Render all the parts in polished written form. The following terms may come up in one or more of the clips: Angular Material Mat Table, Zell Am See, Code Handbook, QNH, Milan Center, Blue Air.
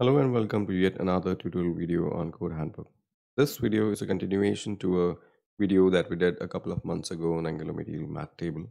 Hello and welcome to yet another tutorial video on Code Handbook. This video is a continuation to a video that we did a couple of months ago on Angular Material Mat Table.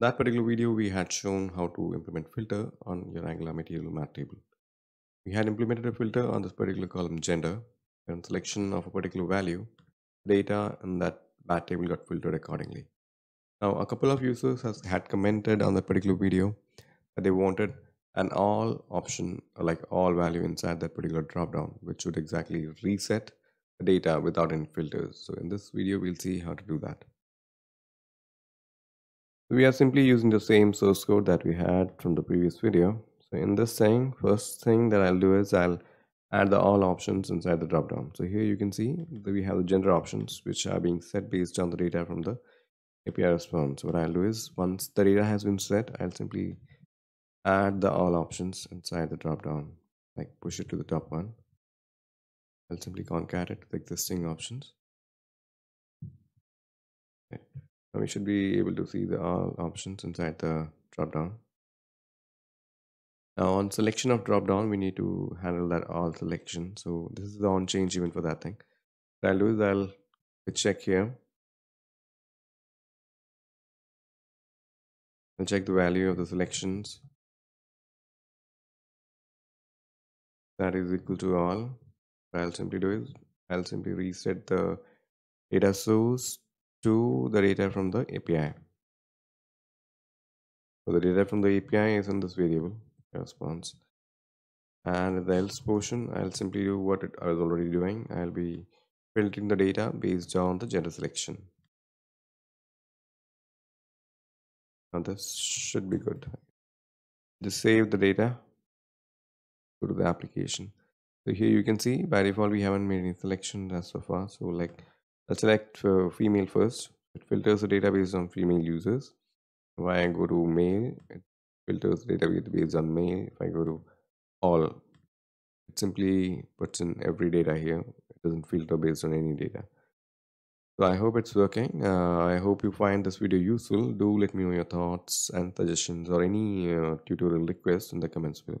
That particular video we had shown how to implement filter on your Angular Material Mat Table. We had implemented a filter on this particular column gender and selection of a particular value, data, and that mat table got filtered accordingly. Now a couple of users had commented on that particular video that they wanted an all option, like all value inside that particular dropdown, which would exactly reset the data without any filters. So in this video, we'll see how to do that. We are simply using the same source code that we had from the previous video. So in this thing, first thing that I'll do is I'll add the all options inside the dropdown. So here you can see that we have the gender options, which are being set based on the data from the API response. So what I'll do is once the data has been set, I'll simply add the all options inside the drop down, like push it to the top one. I'll simply concat it with existing options. Okay. Now we should be able to see the all options inside the drop down. Now on selection of drop down, we need to handle that all selection. So this is the on change event for that thing. What I'll do is I'll check here. I'll check the value of the selections. That is equal to all. What I'll simply do is I'll simply reset the data source to the data from the API. So the data from the API is in this variable response, and the else portion I'll simply do what it is already doing. I'll be filtering the data based on the gender selection. Now this should be good. Just save the data. Go to the application. So here you can see by default we haven't made any selection as so far. So like let's select female first. It filters the data based on female users. If I go to male, it filters the data based on male. If I go to all, it simply puts in every data here. It doesn't filter based on any data. So I hope it's working. I hope you find this video useful. Do let me know your thoughts and suggestions or any tutorial requests in the comments below.